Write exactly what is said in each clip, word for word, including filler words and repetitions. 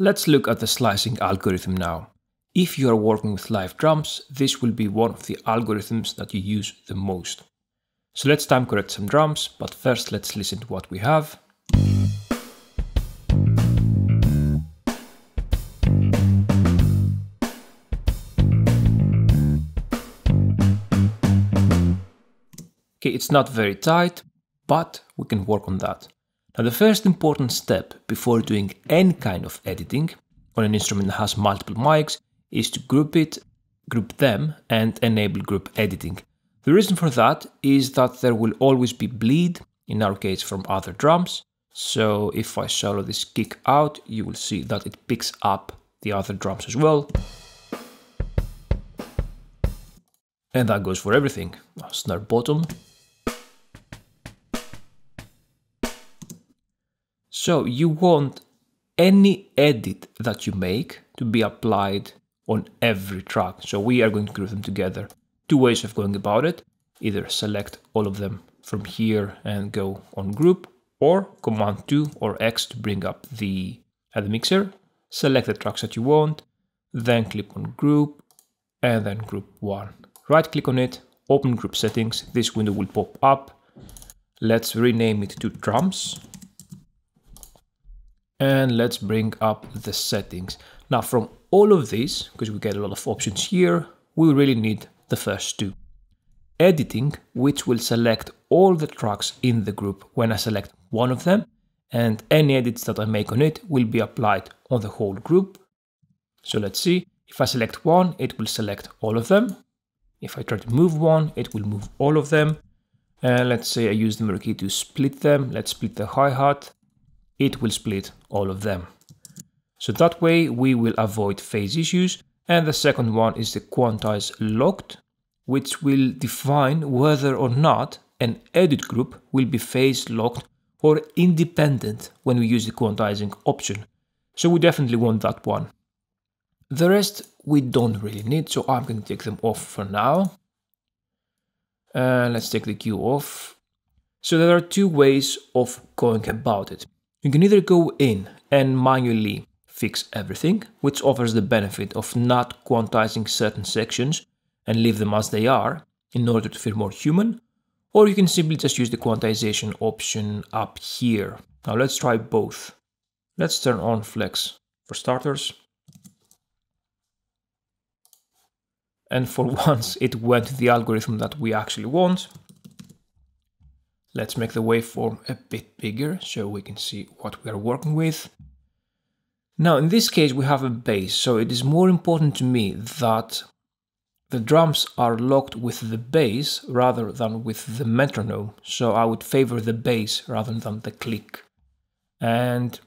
Let's look at the slicing algorithm now. If you are working with live drums, this will be one of the algorithms that you use the most. So let's time correct some drums, but first let's listen to what we have. Okay, it's not very tight, but we can work on that. Now, the first important step before doing any kind of editing on an instrument that has multiple mics is to group it, group them, and enable group editing. The reason for that is that there will always be bleed, in our case from other drums. So if I solo this kick out, you will see that it picks up the other drums as well. And that goes for everything. Snare bottom. So you want any edit that you make to be applied on every track. So we are going to group them together. Two ways of going about it. Either select all of them from here and go on group, or command two or X to bring up the, uh, the mixer. Select the tracks that you want, then click on group, and then group one. Right click on it, open group settings. This window will pop up. Let's rename it to drums. And let's bring up the settings. Now from all of these, because we get a lot of options here, we really need the first two. Editing, which will select all the tracks in the group when I select one of them, and any edits that I make on it will be applied on the whole group. So let's see, if I select one, it will select all of them. If I try to move one, it will move all of them. And let's say I use the marquee to split them. Let's split the hi-hat. It will split all of them. So that way we will avoid phase issues. And the second one is the quantize locked, which will define whether or not an edit group will be phase locked or independent when we use the quantizing option. So we definitely want that one. The rest we don't really need, so I'm going to take them off for now. Uh, let's take the cue off. So there are two ways of going about it. You can either go in and manually fix everything, which offers the benefit of not quantizing certain sections and leave them as they are in order to feel more human, or you can simply just use the quantization option up here. Now let's try both. Let's turn on flex for starters. And for once it went to the algorithm that we actually want. Let's make the waveform a bit bigger so we can see what we are working with. Now in this case we have a bass, so it is more important to me that the drums are locked with the bass rather than with the metronome, so I would favor the bass rather than the click. And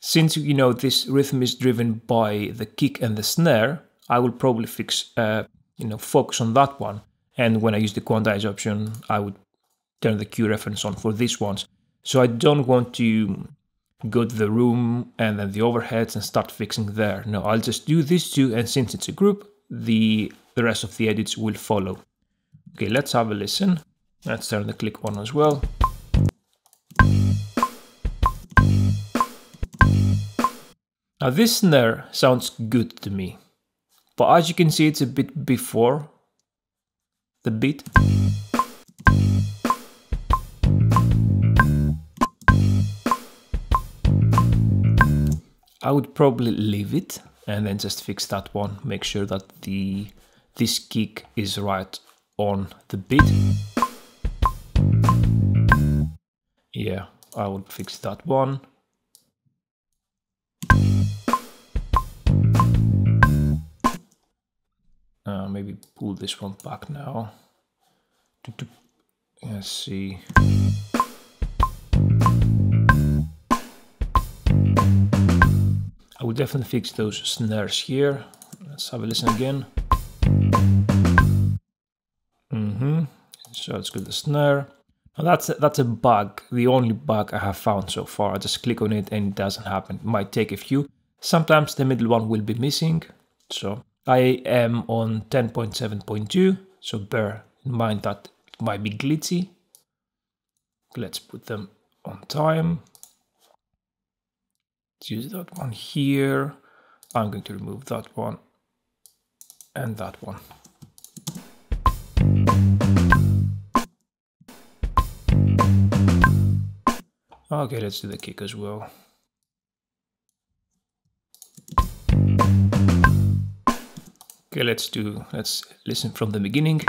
since, you know, this rhythm is driven by the kick and the snare, I will probably fix, uh, you know, focus on that one. And when I use the quantize option, I would turn the cue reference on for these ones. So I don't want to go to the room and then the overheads and start fixing there. No, I'll just do these two. And since it's a group, the, the rest of the edits will follow. Okay, let's have a listen. Let's turn the click on as well. Now this snare sounds good to me. But as you can see, it's a bit before the beat. I would probably leave it and then just fix that one. Make sure that the this kick is right on the beat. Yeah, I would fix that one. Uh, maybe pull this one back now. Let's see. I will definitely fix those snares here. Let's have a listen again. Mm-hmm. So let's get the snare. Now that's a, that's a bug, the only bug I have found so far. I just click on it and it doesn't happen. It might take a few. Sometimes the middle one will be missing. So I am on ten point seven point two, so bear in mind that it might be glitchy. Let's put them on time. Let's use that one here. I'm going to remove that one and that one. Okay, let's do the kick as well. Okay, let's do, let's listen from the beginning.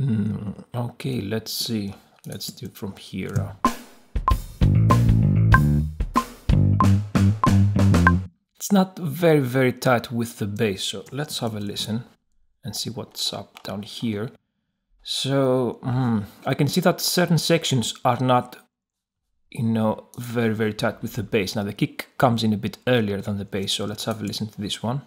Mm, okay, let's see. Let's do from here. It's not very, very tight with the bass, so let's have a listen and see what's up down here. So, mm, I can see that certain sections are not, you know, very, very tight with the bass. Now, the kick comes in a bit earlier than the bass, so let's have a listen to this one.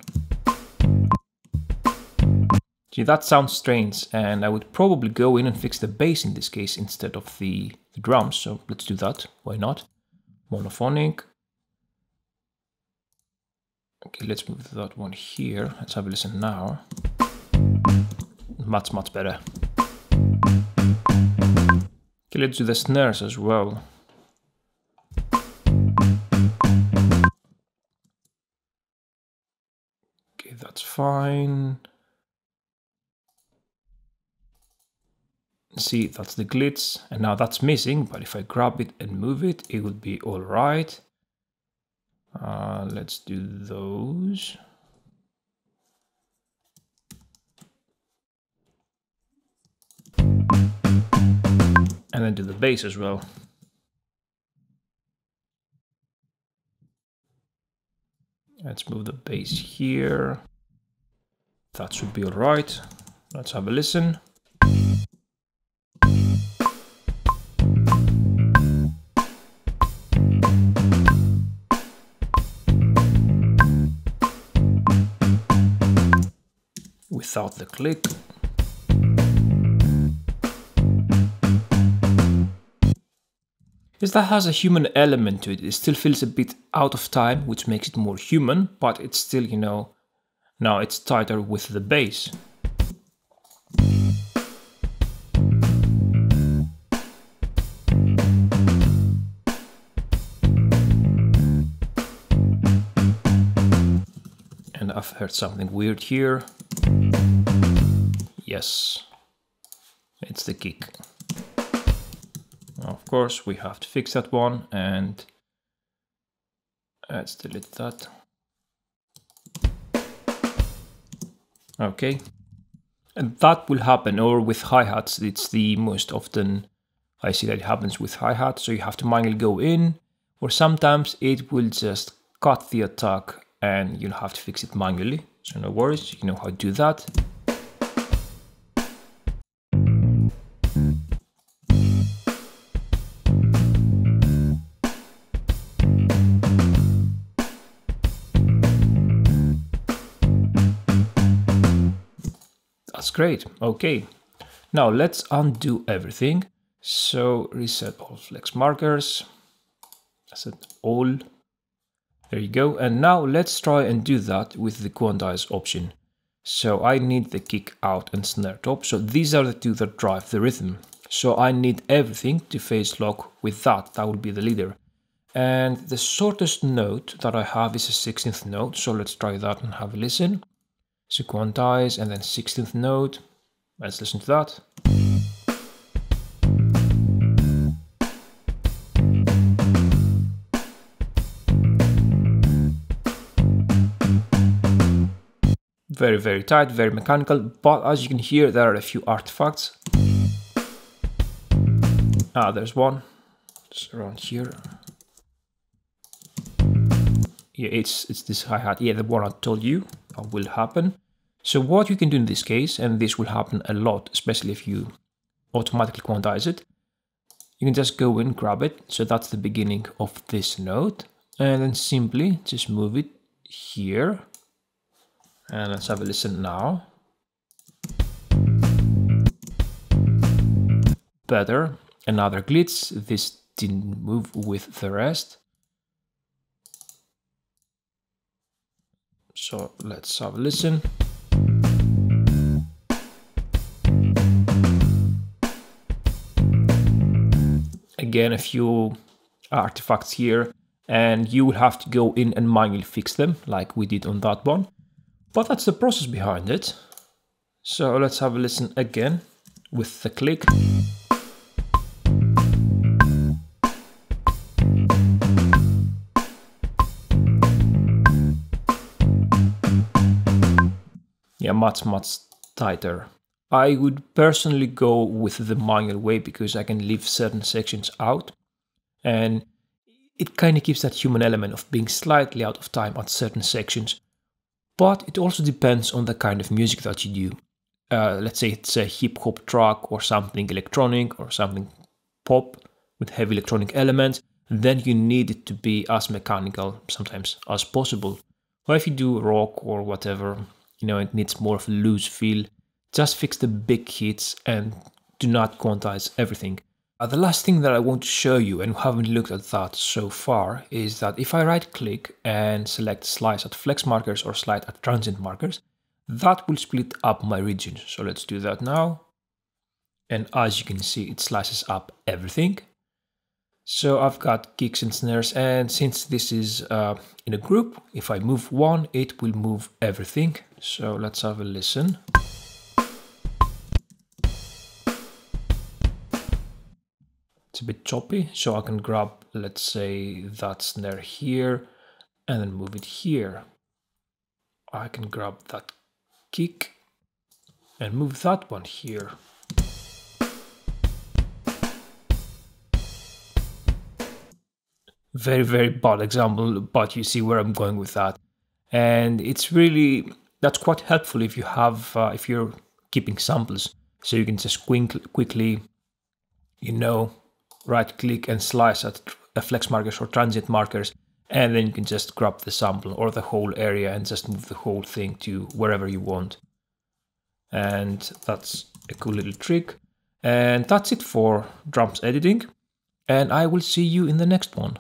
See, that sounds strange, and I would probably go in and fix the bass in this case instead of the, the drums, so let's do that. Why not? Monophonic. Okay, let's move that one here. Let's have a listen now. Much, much better. Okay, let's do the snares as well. Okay, that's fine. See, that's the glitch, and now that's missing, but if I grab it and move it, it would be all right. Uh, let's do those. And then do the bass as well. Let's move the bass here. That should be all right. Let's have a listen. Without the click. Yes, that has a human element to it. It still feels a bit out of time, which makes it more human, but it's still, you know, now it's tighter with the bass. And I've heard something weird here. Yes, it's the kick. Of course, we have to fix that one, and let's delete that. Okay, and that will happen, or with hi-hats, it's the most often I see that it happens with hi-hats, so you have to manually go in, or sometimes it will just cut the attack and you'll have to fix it manually, so no worries, you know how to do that. Great. Okay, now let's undo everything. So reset all flex markers. Set all. There you go. And now let's try and do that with the quantize option. So I need the kick out and snare top. So these are the two that drive the rhythm. So I need everything to phase lock with that. That would be the leader. And the shortest note that I have is a sixteenth note. So let's try that and have a listen. So quantize and then sixteenth note. Let's listen to that. Very, very tight, very mechanical, but as you can hear, there are a few artifacts. Ah, there's one. It's around here. Yeah, it's, it's this hi-hat. Yeah, the one I told you that will happen. So what you can do in this case, and this will happen a lot, especially if you automatically quantize it, you can just go in, grab it, so that's the beginning of this note, and then simply just move it here, and let's have a listen now. Better, another glitch, this didn't move with the rest. So let's have a listen. again a few artifacts here, and you will have to go in and manually fix them like we did on that one. But that's the process behind it. So let's have a listen again with the click. Yeah, much, much tighter. I would personally go with the manual way because I can leave certain sections out, and it kind of keeps that human element of being slightly out of time at certain sections. But it also depends on the kind of music that you do. Uh, let's say it's a hip hop track or something electronic or something pop with heavy electronic elements, then you need it to be as mechanical sometimes as possible. Or if you do rock or whatever, you know, it needs more of a loose feel. Just fix the big hits and do not quantize everything. Uh, the last thing that I want to show you, and we haven't looked at that so far, is that if I right click and select slice at flex markers or slide at transient markers, that will split up my regions. So let's do that now. And as you can see, it slices up everything. So I've got kicks and snares, and since this is uh, in a group, if I move one, it will move everything. So let's have a listen. It's a bit choppy, so I can grab, let's say, that snare here and then move it here. I can grab that kick and move that one here. Very, very bad example, but you see where I'm going with that. And it's really, that's quite helpful if you have, uh, if you're keeping samples. So you can just quickly, you know, right click and slice at flex markers or transient markers, and then you can just grab the sample or the whole area and just move the whole thing to wherever you want. And that's a cool little trick. And that's it for drums editing, and I will see you in the next one.